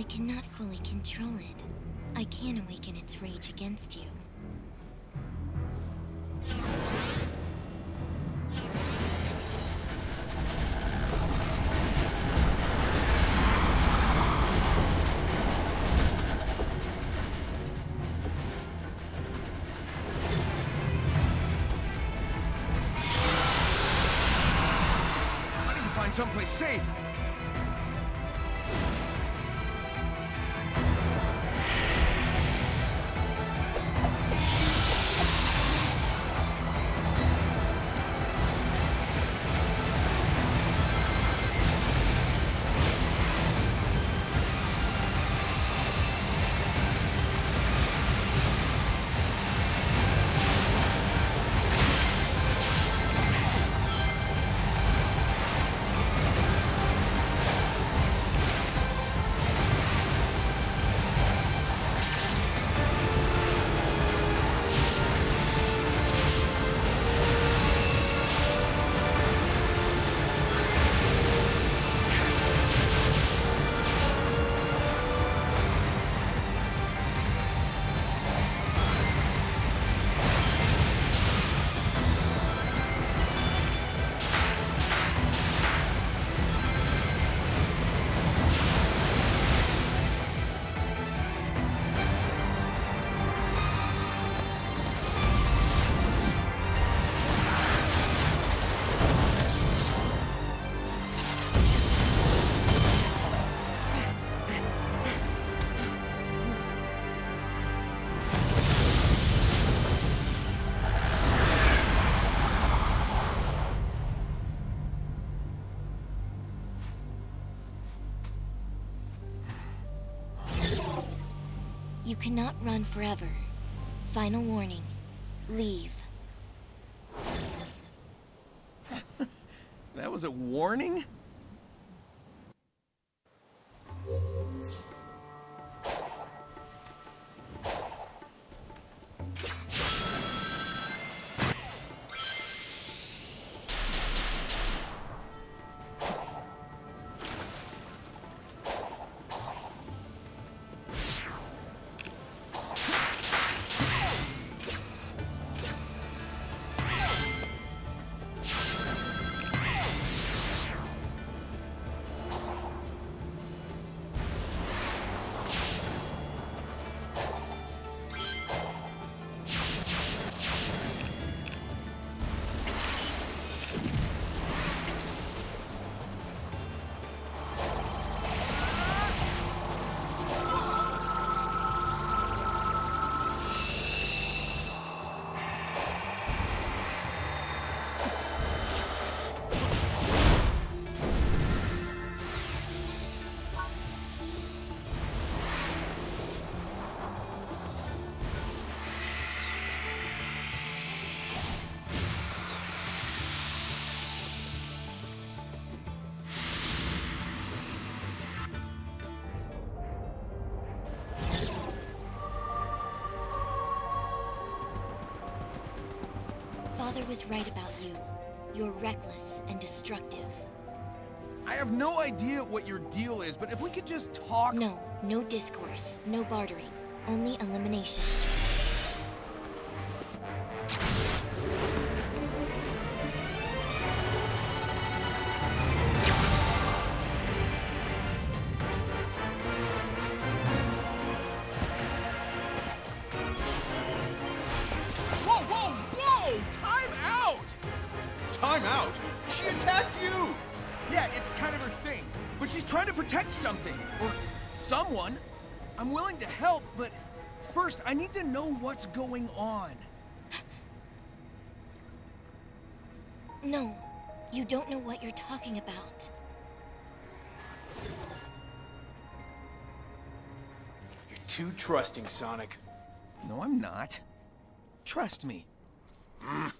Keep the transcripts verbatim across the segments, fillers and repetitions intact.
I cannot fully control it, I can awaken its rage against you. Someplace safe. You cannot run forever. Final warning. Leave. That was a warning? Father was right about you. You're reckless and destructive. I have no idea what your deal is, but if we could just talk... No, no discourse, no bartering, only elimination. I need to know what's going on. No, you don't know what you're talking about. You're too trusting, Sonic. No, I'm not. Trust me. Mm.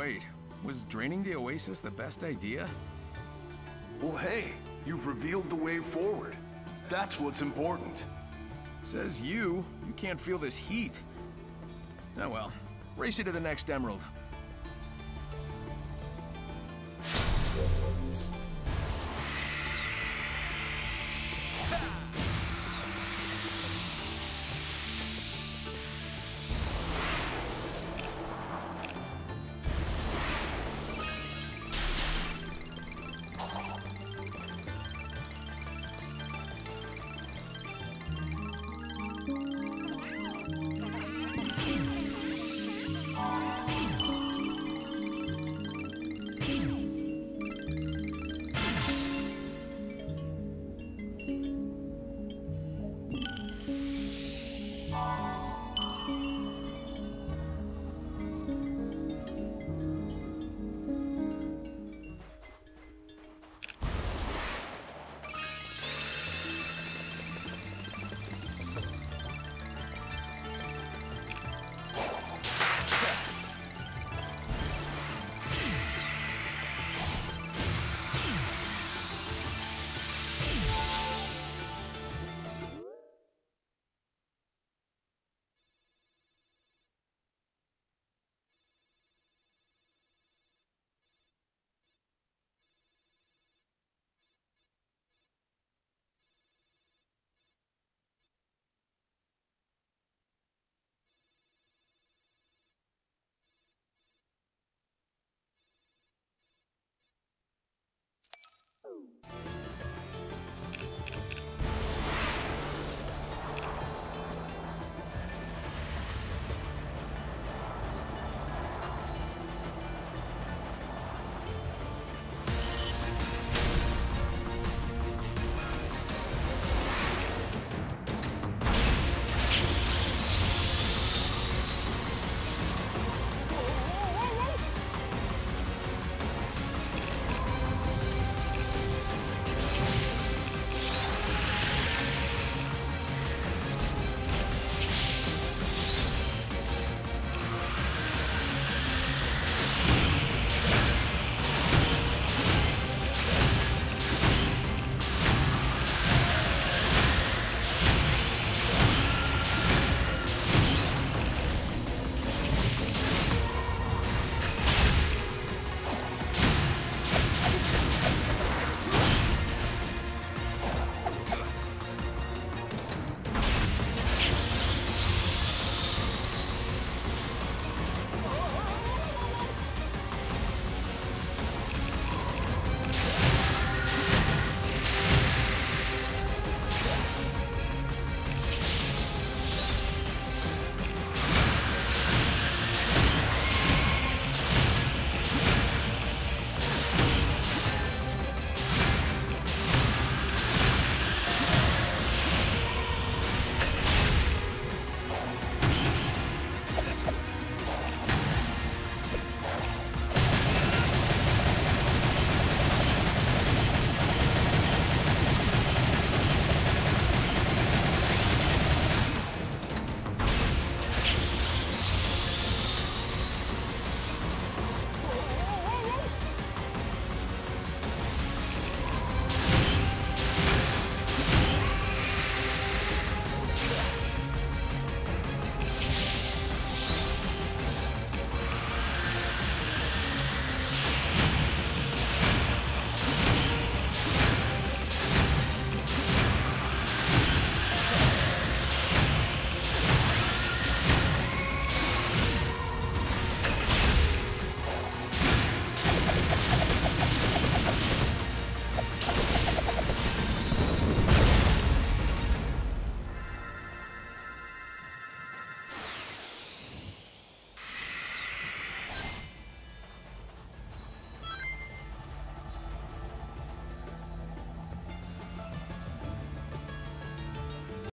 wait. Was draining the oasis the best idea? Well, hey, you've revealed the way forward. That's what's important. Says you. You can't feel this heat. Oh well. Race you to the next emerald.